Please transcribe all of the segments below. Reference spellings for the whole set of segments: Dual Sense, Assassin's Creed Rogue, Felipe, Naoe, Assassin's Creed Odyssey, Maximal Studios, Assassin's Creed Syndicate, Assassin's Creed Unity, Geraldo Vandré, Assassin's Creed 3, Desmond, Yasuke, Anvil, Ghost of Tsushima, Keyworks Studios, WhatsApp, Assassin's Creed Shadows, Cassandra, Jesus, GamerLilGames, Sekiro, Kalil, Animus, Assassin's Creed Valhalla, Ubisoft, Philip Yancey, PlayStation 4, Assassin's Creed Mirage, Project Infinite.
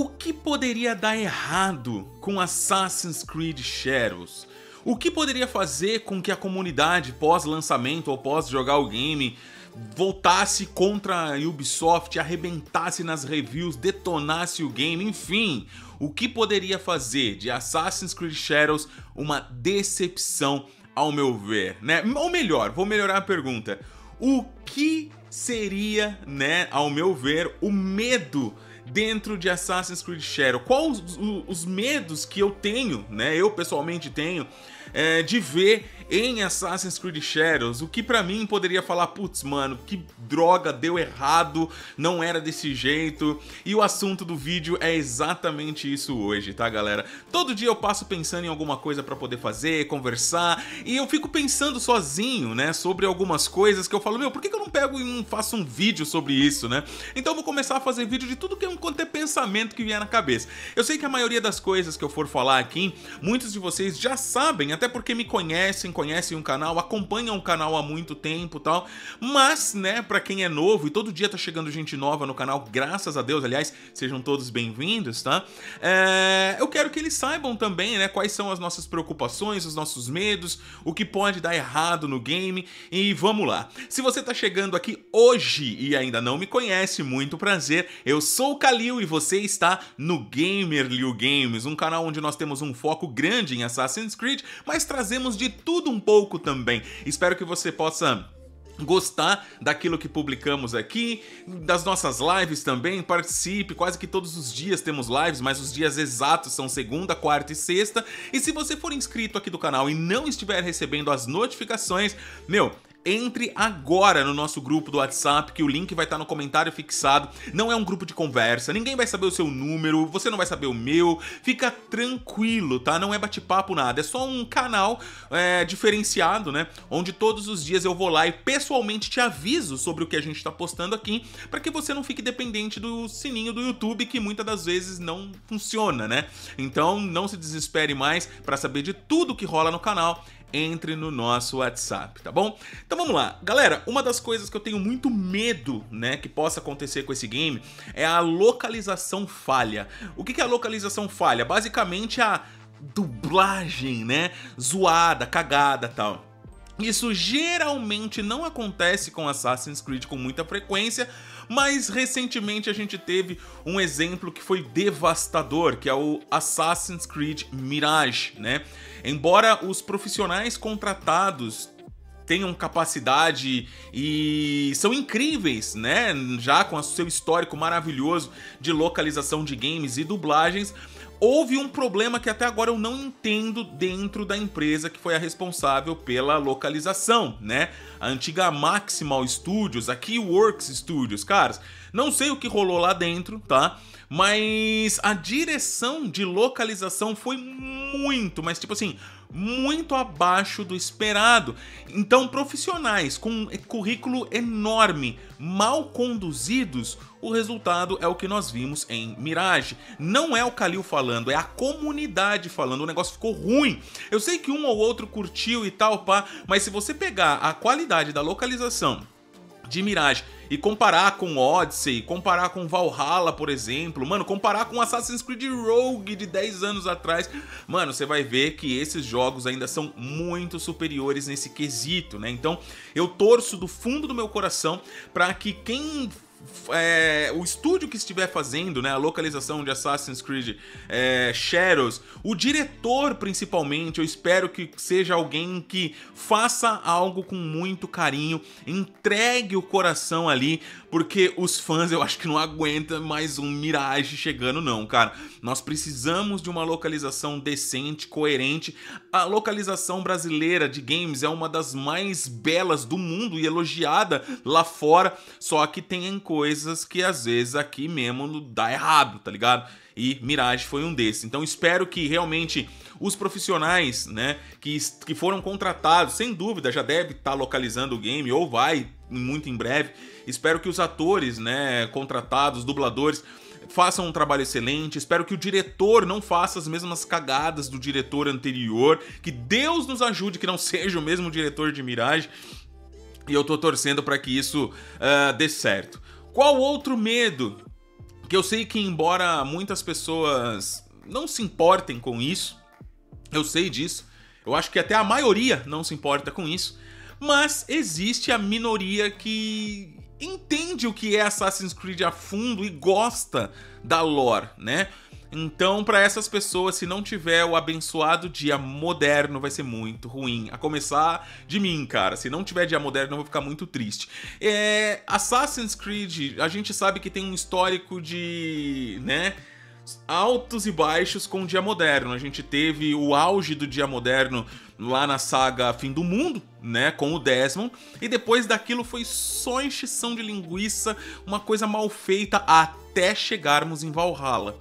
O que poderia dar errado com Assassin's Creed Shadows? O que poderia fazer com que a comunidade pós-lançamento ou pós-jogar o game voltasse contra a Ubisoft, arrebentasse nas reviews, detonasse o game, enfim? O que poderia fazer de Assassin's Creed Shadows uma decepção, ao meu ver, né? Ou melhor, vou melhorar a pergunta. O que seria, né, ao meu ver, o medo dentro de Assassin's Creed Shadows? Quais os medos que eu tenho, né, eu pessoalmente tenho, de ver em Assassin's Creed Shadows? O que pra mim poderia falar, putz, mano, que droga, deu errado, não era desse jeito. E o assunto do vídeo é exatamente isso hoje, tá, galera? Todo dia eu passo pensando em alguma coisa pra poder fazer, conversar, e eu fico pensando sozinho, né, sobre algumas coisas que eu falo, meu, por que eu não pego e não faço um vídeo sobre isso, né? Então eu vou começar a fazer vídeo de tudo que quanto é pensamento que vier na cabeça. Eu sei que a maioria das coisas que eu for falar aqui, muitos de vocês já sabem, até porque me conhecem, conhecem o canal, acompanham o canal há muito tempo e tal, mas, né, pra quem é novo, e todo dia tá chegando gente nova no canal, graças a Deus, aliás, sejam todos bem-vindos, tá? Eu quero que eles saibam também, né, quais são as nossas preocupações, os nossos medos, o que pode dar errado no game, e vamos lá. Se você tá chegando aqui hoje e ainda não me conhece, muito prazer, eu sou o Kalil e você está no GamerLilGames, um canal onde nós temos um foco grande em Assassin's Creed, mas trazemos de tudo um pouco também. Espero que você possa gostar daquilo que publicamos aqui, das nossas lives também, participe, quase que todos os dias temos lives, mas os dias exatos são segunda, quarta e sexta, e se você for inscrito aqui do canal e não estiver recebendo as notificações, meu, entre agora no nosso grupo do WhatsApp, que o link vai estar no comentário fixado. Não é um grupo de conversa, ninguém vai saber o seu número, você não vai saber o meu. Fica tranquilo, tá? Não é bate-papo, nada. É só um canal diferenciado, né? Onde todos os dias eu vou lá e pessoalmente te aviso sobre o que a gente tá postando aqui, pra que você não fique dependente do sininho do YouTube, que muitas das vezes não funciona, né? Então não se desespere mais pra saber de tudo que rola no canal. Entre no nosso WhatsApp, tá bom? Então vamos lá. Galera, uma das coisas que eu tenho muito medo, né, que possa acontecer com esse game é a localização falha. O que é a localização falha? Basicamente a dublagem, né, zoada, cagada, tal. Isso geralmente não acontece com Assassin's Creed com muita frequência, mas recentemente a gente teve um exemplo que foi devastador, que é o Assassin's Creed Mirage, né? Embora os profissionais contratados tenham capacidade e são incríveis, né? Já com o seu histórico maravilhoso de localização de games e dublagens, houve um problema que até agora eu não entendo dentro da empresa que foi a responsável pela localização, né? A antiga Maximal Studios, a Keyworks Studios, caras, não sei o que rolou lá dentro, tá? Mas a direção de localização foi muito, mas tipo assim, muito abaixo do esperado. Então, profissionais com um currículo enorme, mal conduzidos, o resultado é o que nós vimos em Mirage. Não é o Kalil falando, é a comunidade falando, o negócio ficou ruim. Eu sei que um ou outro curtiu e tal, pá, mas se você pegar a qualidade da localização de Mirage e comparar com Odyssey, comparar com Valhalla, por exemplo, mano, comparar com Assassin's Creed Rogue de 10 anos atrás, mano, você vai ver que esses jogos ainda são muito superiores nesse quesito, né? Então, eu torço do fundo do meu coração para que quem o estúdio que estiver fazendo, né, a localização de Assassin's Creed Shadows, o diretor principalmente, eu espero que seja alguém que faça algo com muito carinho, entregue o coração ali, porque os fãs eu acho que não aguentam mais um Mirage chegando não, cara. Nós precisamos de uma localização decente, coerente. A localização brasileira de games é uma das mais belas do mundo e elogiada lá fora, só que tem coisas que às vezes aqui mesmo dá errado, tá ligado? E Mirage foi um desses. Então espero que realmente os profissionais, né, que foram contratados, sem dúvida, já deve estar localizando o game ou vai muito em breve. Espero que os atores, né, contratados, dubladores, façam um trabalho excelente. Espero que o diretor não faça as mesmas cagadas do diretor anterior. Que Deus nos ajude que não seja o mesmo diretor de Mirage. E eu tô torcendo para que isso dê certo. Qual outro medo Porque eu sei que, embora muitas pessoas não se importem com isso, eu sei disso, eu acho que até a maioria não se importa com isso, mas existe a minoria que entende o que é Assassin's Creed a fundo e gosta da lore, né? Então, para essas pessoas, se não tiver o abençoado dia moderno, vai ser muito ruim. A começar de mim, cara. Se não tiver dia moderno, eu vou ficar muito triste. Assassin's Creed, a gente sabe que tem um histórico de, né, altos e baixos com o dia moderno. A gente teve o auge do dia moderno lá na saga Fim do Mundo, né, com o Desmond, e depois daquilo foi só encheção de linguiça, uma coisa mal feita, até chegarmos em Valhalla.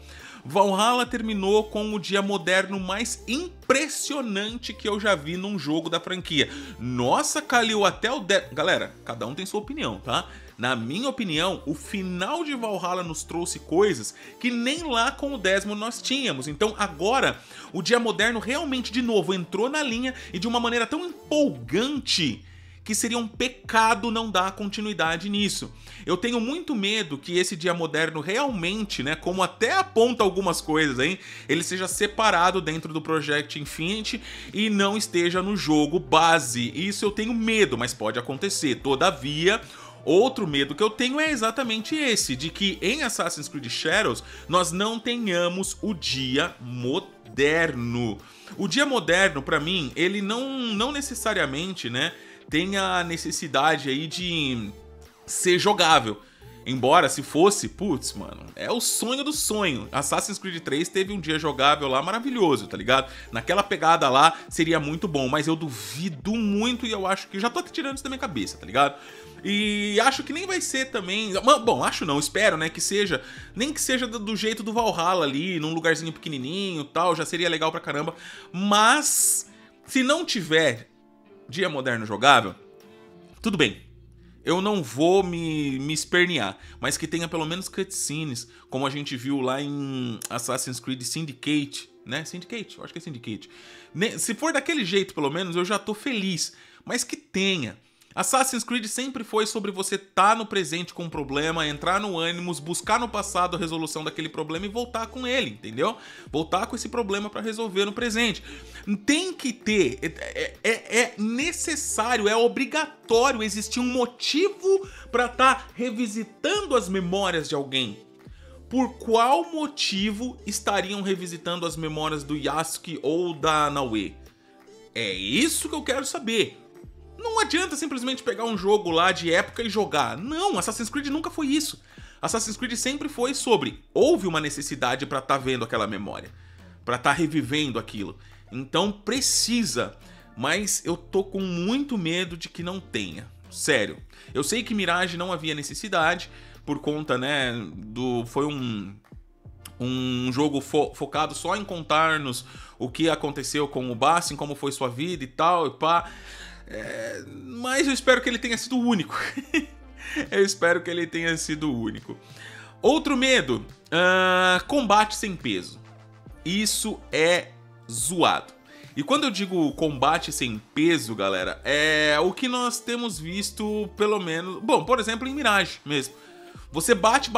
Valhalla terminou com o dia moderno mais impressionante que eu já vi num jogo da franquia. Nossa, Kalil, até o... Galera, cada um tem sua opinião, tá? Na minha opinião, o final de Valhalla nos trouxe coisas que nem lá com o Desmond nós tínhamos. Então agora, o dia moderno realmente, de novo, entrou na linha e de uma maneira tão empolgante que seria um pecado não dar continuidade nisso. Eu tenho muito medo que esse dia moderno realmente, né, como até aponta algumas coisas, hein, ele seja separado dentro do Project Infinite e não esteja no jogo base. Isso eu tenho medo, mas pode acontecer. Todavia, outro medo que eu tenho é exatamente esse, de que em Assassin's Creed Shadows nós não tenhamos o dia moderno. O dia moderno, pra mim, ele não necessariamente, né, tem a necessidade aí de ser jogável. Embora, se fosse, putz, mano, é o sonho do sonho. Assassin's Creed 3 teve um dia jogável lá maravilhoso, tá ligado? Naquela pegada lá seria muito bom, mas eu duvido muito e eu acho que... já tô até tirando isso da minha cabeça, tá ligado? E acho que nem vai ser também... Bom, acho não, espero, né, que seja... nem que seja do jeito do Valhalla ali, num lugarzinho pequenininho e tal, já seria legal pra caramba. Mas, se não tiver dia moderno jogável, tudo bem, eu não vou me espernear, mas que tenha pelo menos cutscenes, como a gente viu lá em Assassin's Creed Syndicate, né? Syndicate? Eu acho que é Syndicate. Se for daquele jeito, pelo menos, eu já tô feliz, mas que tenha. Assassin's Creed sempre foi sobre você estar no presente com um problema, entrar no Animus, buscar no passado a resolução daquele problema e voltar com ele, entendeu? Voltar com esse problema para resolver no presente. Tem que ter, é necessário, é obrigatório existir um motivo para estar revisitando as memórias de alguém. Por qual motivo estariam revisitando as memórias do Yasuke ou da Naoe? É isso que eu quero saber. Não adianta simplesmente pegar um jogo lá de época e jogar. Não, Assassin's Creed nunca foi isso. Assassin's Creed sempre foi sobre... houve uma necessidade pra estar vendo aquela memória, pra estar revivendo aquilo. Então precisa. Mas eu tô com muito medo de que não tenha. Sério. Eu sei que Mirage não havia necessidade, por conta, né, do... foi um jogo focado só em contar-nos o que aconteceu com o Bassin, como foi sua vida e tal, e pá... mas eu espero que ele tenha sido único. Eu espero que ele tenha sido único. Outro medo, combate sem peso. Isso é zoado. E quando eu digo combate sem peso, galera, é o que nós temos visto, pelo menos... bom, por exemplo, em Mirage mesmo. Você bate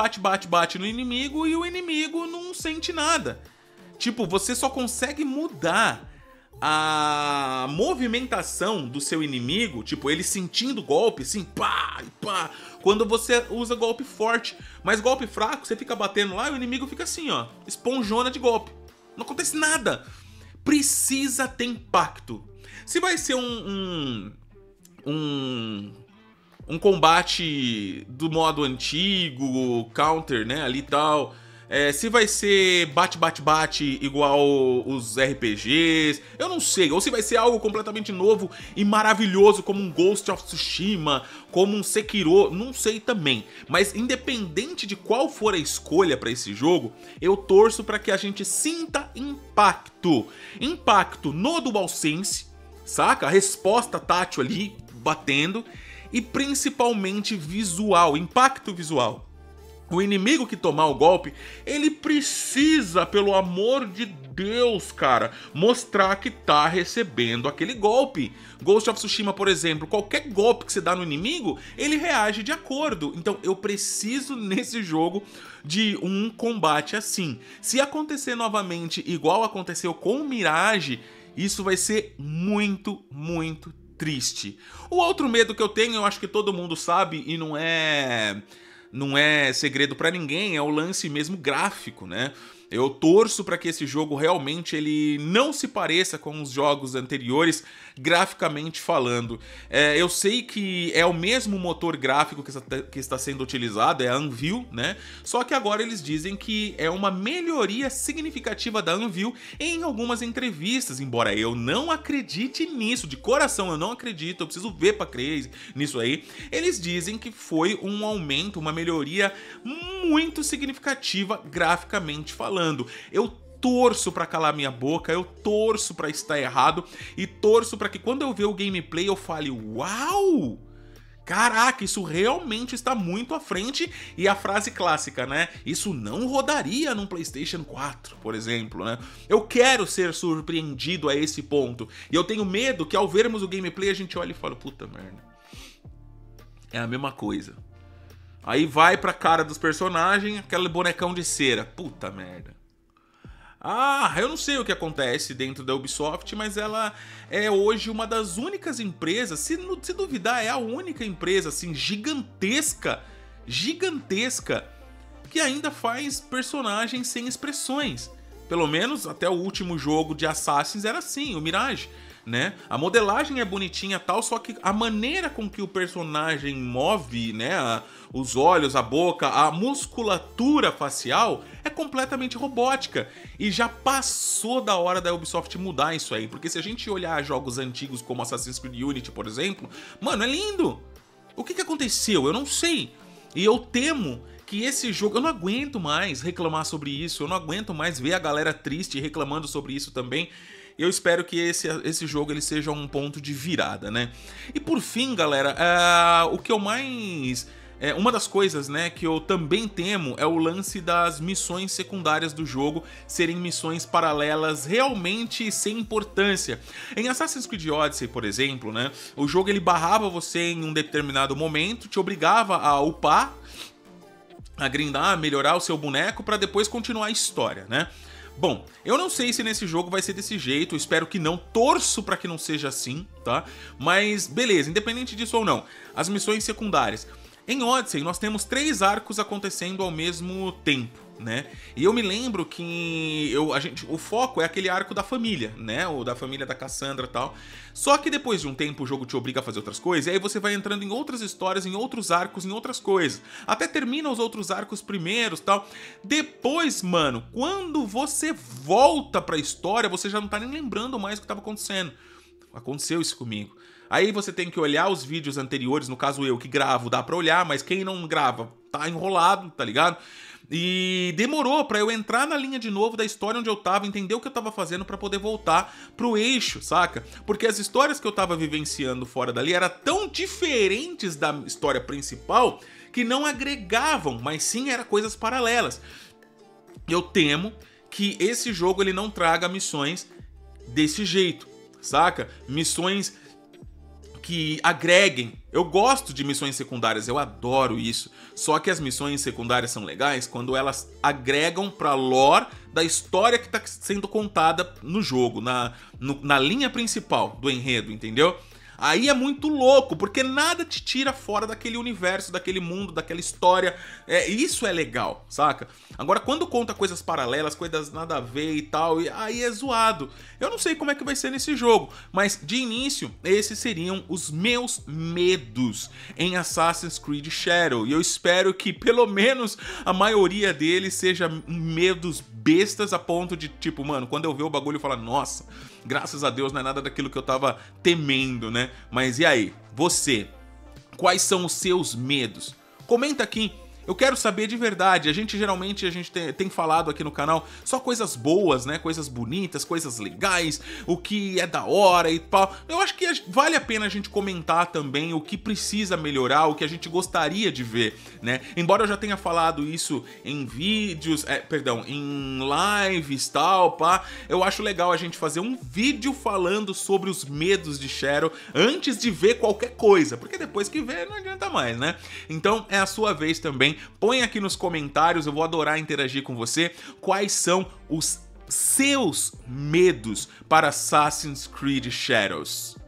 no inimigo e o inimigo não sente nada. Tipo, você só consegue mudar a movimentação do seu inimigo, tipo, ele sentindo golpe, assim, pá, pá, quando você usa golpe forte. Mas golpe fraco, você fica batendo lá e o inimigo fica assim, ó, esponjona de golpe. Não acontece nada. Precisa ter impacto. Se vai ser um combate do modo antigo, counter, né, ali e tal... se vai ser bate-bate-bate igual os RPGs, eu não sei. Ou se vai ser algo completamente novo e maravilhoso, como um Ghost of Tsushima, como um Sekiro, não sei também. Mas independente de qual for a escolha para esse jogo, eu torço para que a gente sinta impacto. Impacto no Dual Sense, saca? A resposta tátil ali, batendo. E principalmente visual, impacto visual. O inimigo que tomar o golpe, ele precisa, pelo amor de Deus, cara, mostrar que tá recebendo aquele golpe. Ghost of Tsushima, por exemplo, qualquer golpe que você dá no inimigo, ele reage de acordo. Então eu preciso nesse jogo de um combate assim. Se acontecer novamente igual aconteceu com o Mirage, isso vai ser muito, muito triste. O outro medo que eu tenho, eu acho que todo mundo sabe e não é segredo pra ninguém, é o lance mesmo gráfico, né? Eu torço para que esse jogo realmente ele não se pareça com os jogos anteriores, graficamente falando. Eu sei que é o mesmo motor gráfico que está sendo utilizado, é a Anvil, né? Só que agora eles dizem que é uma melhoria significativa da Anvil em algumas entrevistas, embora eu não acredite nisso, de coração eu não acredito, eu preciso ver para crer nisso aí. Eles dizem que foi um aumento, uma melhoria muito significativa graficamente falando. Eu torço pra calar minha boca, eu torço pra estar errado e torço pra que quando eu ver o gameplay eu fale, uau! Caraca, isso realmente está muito à frente. E a frase clássica, né? Isso não rodaria num PlayStation 4, por exemplo, né? Eu quero ser surpreendido a esse ponto. E eu tenho medo que ao vermos o gameplay a gente olhe e fale, puta merda, é a mesma coisa. Aí vai pra cara dos personagens, aquele bonecão de cera. Puta merda. Ah, eu não sei o que acontece dentro da Ubisoft, mas ela é hoje uma das únicas empresas, se duvidar, é a única empresa, assim, gigantesca, que ainda faz personagens sem expressões. Pelo menos até o último jogo de Assassin's era assim, o Mirage. Né? A modelagem é bonitinha e tal, só que a maneira com que o personagem move, né, os olhos, a boca, a musculatura facial é completamente robótica. E já passou da hora da Ubisoft mudar isso aí, porque se a gente olhar jogos antigos como Assassin's Creed Unity, por exemplo, mano, é lindo. O que aconteceu? Eu não sei. E eu temo que esse jogo, eu não aguento mais reclamar sobre isso, eu não aguento mais ver a galera triste reclamando sobre isso também. Eu espero que esse jogo ele seja um ponto de virada, né? E por fim, galera, o que eu mais... uma das coisas, né, que eu também temo é o lance das missões secundárias do jogo serem missões paralelas realmente sem importância. Em Assassin's Creed Odyssey, por exemplo, né, o jogo ele barrava você em um determinado momento, te obrigava a upar, a grindar, a melhorar o seu boneco para depois continuar a história, né? Bom, eu não sei se nesse jogo vai ser desse jeito, espero que não, torço pra que não seja assim, tá? Mas beleza, independente disso ou não, as missões secundárias. Em Odyssey nós temos 3 arcos acontecendo ao mesmo tempo, né? E eu me lembro que o foco é aquele arco da família, né? O da família da Cassandra e tal. Só que depois de um tempo o jogo te obriga a fazer outras coisas, e aí você vai entrando em outras histórias, em outros arcos, em outras coisas. Até termina os outros arcos primeiros e tal. Depois, mano, quando você volta pra história, você já não tá nem lembrando mais o que tava acontecendo. Aconteceu isso comigo. Aí você tem que olhar os vídeos anteriores, no caso eu que gravo, dá pra olhar, mas quem não grava tá enrolado, tá ligado? E demorou pra eu entrar na linha de novo da história onde eu tava, entender o que eu tava fazendo pra poder voltar pro eixo, saca? Porque as histórias que eu tava vivenciando fora dali eram tão diferentes da história principal que não agregavam, mas sim eram coisas paralelas. Eu temo que esse jogo ele não traga missões desse jeito, saca? Missões que agreguem. Eu gosto de missões secundárias, eu adoro isso. Só que as missões secundárias são legais quando elas agregam pra lore da história que está sendo contada no jogo, na linha principal do enredo, entendeu? Aí é muito louco, porque nada te tira fora daquele universo, daquele mundo, daquela história. Isso é legal, saca? Agora, quando conta coisas paralelas, coisas nada a ver e tal, aí é zoado. Eu não sei como é que vai ser nesse jogo, mas de início, esses seriam os meus medos em Assassin's Creed Shadow. E eu espero que pelo menos a maioria deles seja medos bestas a ponto de, tipo, mano, quando eu ver o bagulho eu falar, nossa, graças a Deus não é nada daquilo que eu tava temendo, né? Mas e aí, você? Quais são os seus medos? Comenta aqui. Eu quero saber de verdade. Geralmente a gente tem falado aqui no canal só coisas boas, né? Coisas bonitas, coisas legais, o que é da hora e tal. Eu acho que vale a pena a gente comentar também o que precisa melhorar, o que a gente gostaria de ver, né? Embora eu já tenha falado isso em vídeos, em lives e tal, pá, eu acho legal a gente fazer um vídeo falando sobre os medos de Shadow antes de ver qualquer coisa, porque depois que vê não adianta mais, né? Então é a sua vez também, põe aqui nos comentários, eu vou adorar interagir com você, quais são os seus medos para Assassin's Creed Shadows.